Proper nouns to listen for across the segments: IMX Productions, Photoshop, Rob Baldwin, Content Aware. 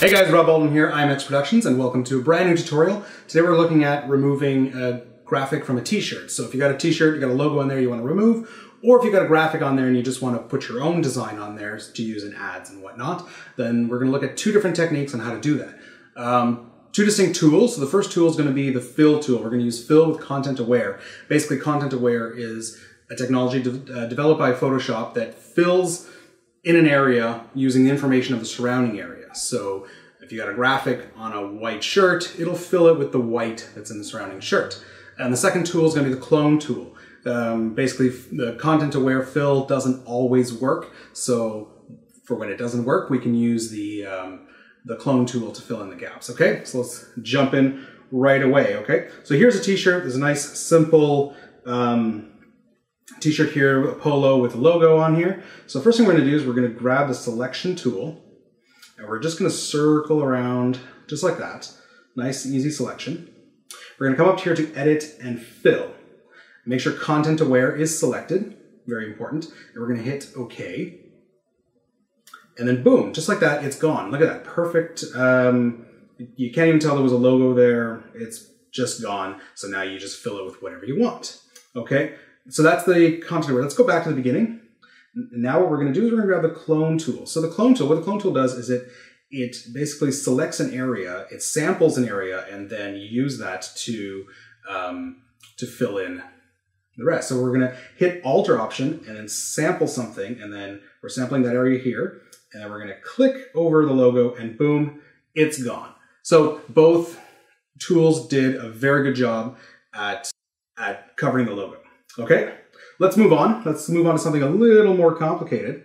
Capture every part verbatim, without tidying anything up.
Hey guys, Rob Baldwin here, I M X Productions, and welcome to a brand new tutorial. Today we're looking at removing a graphic from a t-shirt. So if you got a t-shirt, you got a logo on there you want to remove, or if you got a graphic on there and you just want to put your own design on there to use in ads and whatnot, then we're going to look at two different techniques on how to do that. Um, two distinct tools. So the first tool is going to be the fill tool. We're going to use fill with Content Aware. Basically, Content Aware is a technology de uh, developed by Photoshop that fills in an area using the information of the surrounding area. So if you got a graphic on a white shirt, it'll fill it with the white that's in the surrounding shirt. And the second tool is going to be the clone tool. Um, basically, the Content Aware fill doesn't always work. So for when it doesn't work, we can use the, um, the clone tool to fill in the gaps. Okay, so let's jump in right away. Okay, so here's a t-shirt. There's a nice, simple um, t-shirt here, a polo with a logo on here. So first thing we're going to do is we're going to grab the selection tool. And we're just going to circle around just like that. Nice, easy selection. We're going to come up here to edit and fill. Make sure Content Aware is selected. Very important. And we're going to hit OK. And then boom, just like that, it's gone. Look at that. Perfect. Um, you can't even tell there was a logo there. It's just gone. So now you just fill it with whatever you want. Okay. So that's the Content Aware. Let's go back to the beginning. Now what we're going to do is we're going to grab the clone tool. So the clone tool, what the clone tool does is it it basically selects an area, it samples an area, and then you use that to, um, to fill in the rest. So we're going to hit Alter option and then sample something, and then we're sampling that area here, and then we're going to click over the logo, and boom, it's gone. So both tools did a very good job at, at covering the logo, okay? Let's move on. Let's move on to something a little more complicated.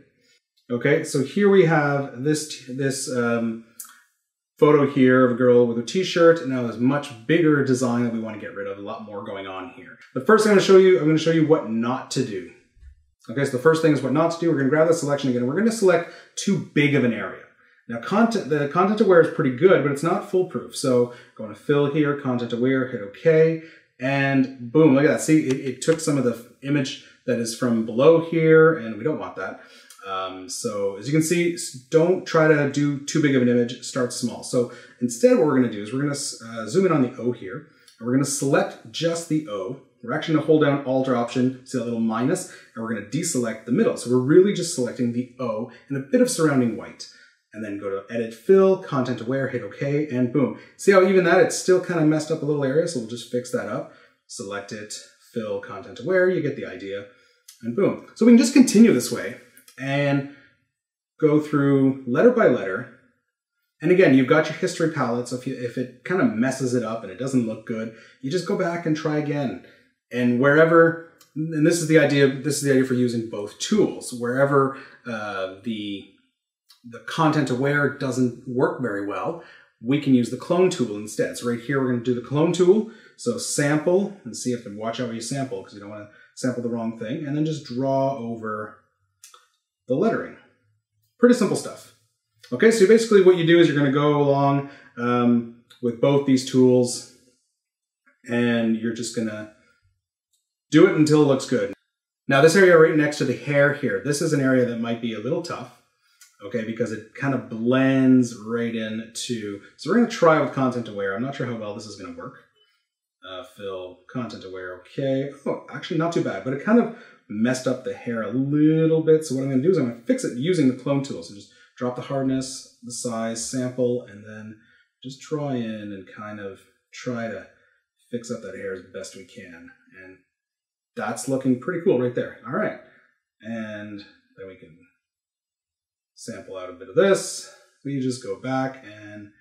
Okay, so here we have this, this um, photo here of a girl with a t-shirt, and now there's much bigger design that we want to get rid of, a lot more going on here. But first I'm going to show you, I'm going to show you what not to do. Okay, so the first thing is what not to do. We're going to grab the selection again. We're going to select too big of an area. Now content, the Content Aware is pretty good, but it's not foolproof. So going to fill here, Content Aware, hit OK. And boom, look at that. See, it, it took some of the image that is from below here, and we don't want that. Um, so as you can see, don't try to do too big of an image, start small. So instead what we're gonna do is we're gonna uh, zoom in on the O here, and we're gonna select just the O. We're actually gonna hold down Alt or Option, see that little minus, and we're gonna deselect the middle. So we're really just selecting the O and a bit of surrounding white. And then go to Edit, Fill, Content Aware, hit OK, and boom. See how even that, it's still kind of messed up a little area, so we'll just fix that up. Select it, Fill, Content Aware, you get the idea, and boom. So we can just continue this way and go through letter by letter. And again, you've got your history palette, so if, you, if it kind of messes it up and it doesn't look good, you just go back and try again. And wherever, and this is the idea, this is the idea for using both tools, wherever uh, the the Content Aware doesn't work very well, we can use the clone tool instead. So right here, we're going to do the clone tool. So sample, and see if, and watch out where you sample, because you don't want to sample the wrong thing, and then just draw over the lettering. Pretty simple stuff. Okay, so basically what you do is you're going to go along um, with both these tools, and you're just going to do it until it looks good. Now this area right next to the hair here, this is an area that might be a little tough. Okay, because it kind of blends right into, so we're going to try with Content Aware. I'm not sure how well this is going to work. Uh, fill, Content Aware, okay. Oh, actually not too bad, but it kind of messed up the hair a little bit. So what I'm going to do is I'm going to fix it using the clone tool. So just drop the hardness, the size, sample, and then just draw in and kind of try to fix up that hair as best we can. And that's looking pretty cool right there. All right. And then we can sample out a bit of this. We just go back and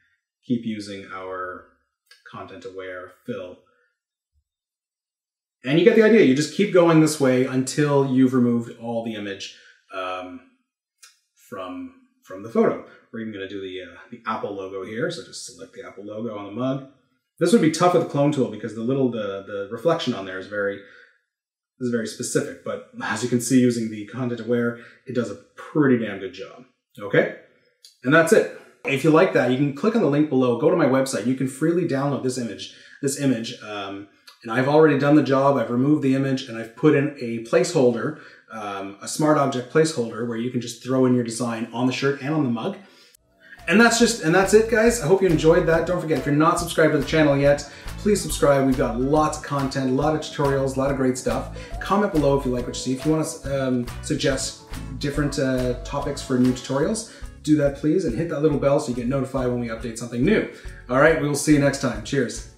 keep using our Content Aware fill. And you get the idea. You just keep going this way until you've removed all the image um, from, from the photo. We're even going to do the, uh, the Apple logo here. So just select the Apple logo on the mug. This would be tough with the clone tool because the little, the, the reflection on there is very, is very specific, but as you can see using the Content Aware, it does a pretty damn good job. Okay? And that's it. If you like that, you can click on the link below, go to my website. You can freely download this image. This image, um, and I've already done the job. I've removed the image and I've put in a placeholder, um, a smart object placeholder where you can just throw in your design on the shirt and on the mug. And that's just, and that's it, guys. I hope you enjoyed that. Don't forget, if you're not subscribed to the channel yet, please subscribe. We've got lots of content, a lot of tutorials, a lot of great stuff. Comment below if you like what you see. If you want to um, suggest different uh, topics for new tutorials, do that please, and hit that little bell so you get notified when we update something new. All right, we will see you next time. Cheers.